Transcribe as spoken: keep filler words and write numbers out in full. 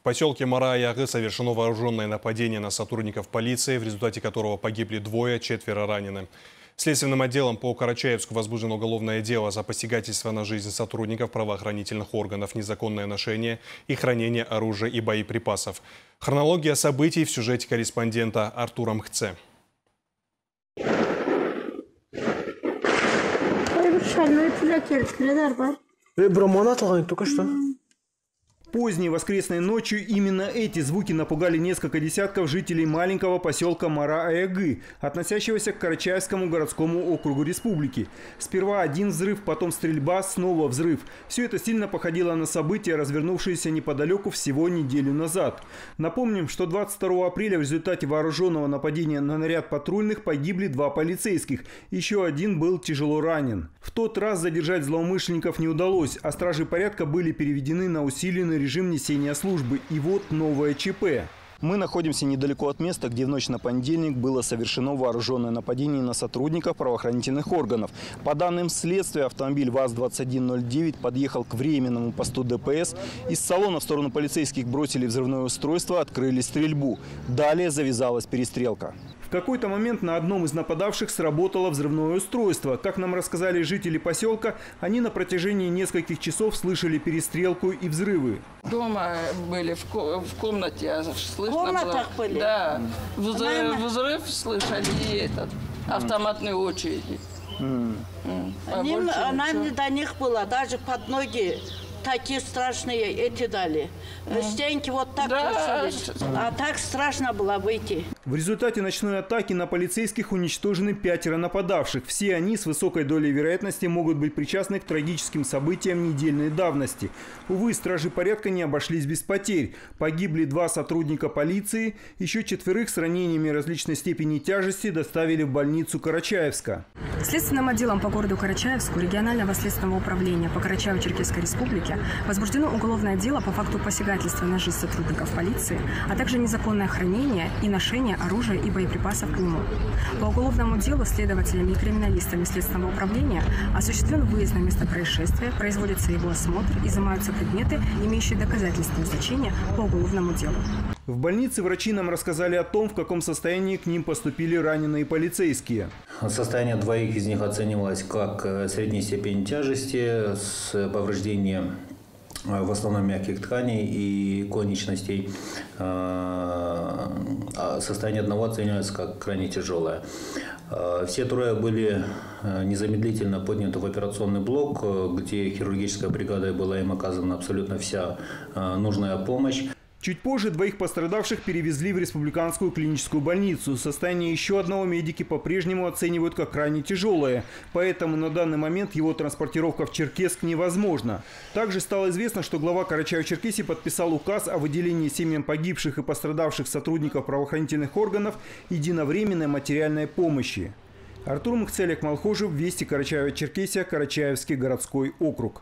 В поселке Мара-Аягы совершено вооруженное нападение на сотрудников полиции, в результате которого погибли двое, четверо ранены. Следственным отделом по Карачаевску возбуждено уголовное дело за посягательство на жизнь сотрудников правоохранительных органов, незаконное ношение и хранение оружия и боеприпасов. Хронология событий в сюжете корреспондента Артура Мхце. Только что. Поздней воскресной ночью именно эти звуки напугали несколько десятков жителей маленького поселка Мара-Аягы, относящегося к Карачаевскому городскому округу республики. Сперва один взрыв, потом стрельба, снова взрыв. Все это сильно походило на события, развернувшиеся неподалеку всего неделю назад. Напомним, что двадцать второго апреля в результате вооруженного нападения на наряд патрульных погибли два полицейских. Еще один был тяжело ранен. В тот раз задержать злоумышленников не удалось, а стражи порядка были переведены на усиленный режим несения службы. И вот новое ЧП. Мы находимся недалеко от места, где в ночь на понедельник было совершено вооруженное нападение на сотрудников правоохранительных органов. По данным следствия, автомобиль ВАЗ двадцать один ноль девять подъехал к временному посту ДПС. Из салона в сторону полицейских бросили взрывное устройство, открыли стрельбу. Далее завязалась перестрелка. В какой-то момент на одном из нападавших сработало взрывное устройство. Как нам рассказали жители поселка, они на протяжении нескольких часов слышали перестрелку и взрывы. Дома были, в, ко в комнате слышно. В комнатах было. Были? Да. Взрыв, взрыв слышали и этот, автоматные очереди. Mm. Mm. А Ним, она не до них была, даже под ноги. Такие страшные эти дали. Стенки вот так бросались, да. А так страшно было выйти. В результате ночной атаки на полицейских уничтожены пятеро нападавших. Все они с высокой долей вероятности могут быть причастны к трагическим событиям недельной давности. Увы, стражи порядка не обошлись без потерь. Погибли два сотрудника полиции, еще четверых с ранениями различной степени тяжести доставили в больницу Карачаевска. Следственным отделом по городу Карачаевску регионального следственного управления по Карачаево-Черкесской республике возбуждено уголовное дело по факту посягательства на жизнь сотрудников полиции, а также незаконное хранение и ношение оружия и боеприпасов к нему. По уголовному делу следователями и криминалистами следственного управления осуществлен выезд на место происшествия, производится его осмотр, изымаются предметы, имеющие доказательства значения по уголовному делу. В больнице врачи нам рассказали о том, в каком состоянии к ним поступили раненые полицейские. Состояние двоих из них оценивалось как средней степени тяжести с повреждением в основном мягких тканей и конечностей. Состояние одного оценивалось как крайне тяжелое. Все трое были незамедлительно подняты в операционный блок, где хирургической бригадой была им оказана абсолютно вся нужная помощь. Чуть позже двоих пострадавших перевезли в республиканскую клиническую больницу. Состояние еще одного медики по-прежнему оценивают как крайне тяжелое, поэтому на данный момент его транспортировка в Черкесск невозможна. Также стало известно, что глава Карачаево-Черкесии подписал указ о выделении семьям погибших и пострадавших сотрудников правоохранительных органов единовременной материальной помощи. Артур Макселек-Малхожев, Вести Карачаево-Черкесия, Карачаевский городской округ.